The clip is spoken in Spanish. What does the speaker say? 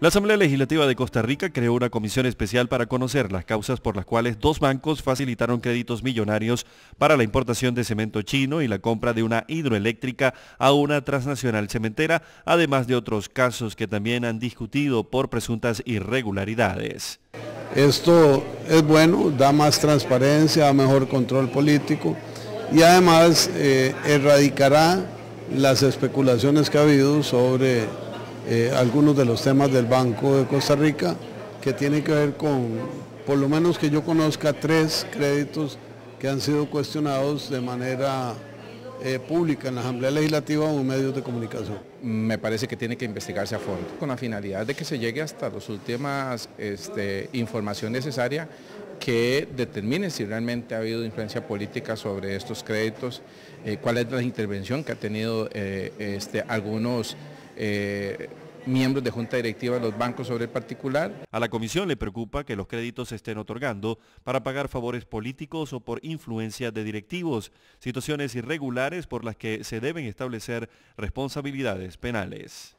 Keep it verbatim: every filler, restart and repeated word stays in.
La Asamblea Legislativa de Costa Rica creó una comisión especial para conocer las causas por las cuales dos bancos facilitaron créditos millonarios para la importación de cemento chino y la compra de una hidroeléctrica a una transnacional cementera, además de otros casos que también han discutido por presuntas irregularidades. Esto es bueno, da más transparencia, da mejor control político y además eh, erradicará las especulaciones que ha habido sobre eh, algunos de los temas del Banco de Costa Rica, que tienen que ver con, por lo menos que yo conozca, tres créditos que han sido cuestionados de manera eh, pública en la Asamblea Legislativa o en medios de comunicación. Me parece que tiene que investigarse a fondo, con la finalidad de que se llegue hasta las últimas este, información necesaria que determine si realmente ha habido influencia política sobre estos créditos, eh, cuál es la intervención que ha tenido eh, este, algunos eh, miembros de junta directiva de los bancos sobre el particular. A la comisión le preocupa que los créditos se estén otorgando para pagar favores políticos o por influencia de directivos, situaciones irregulares por las que se deben establecer responsabilidades penales.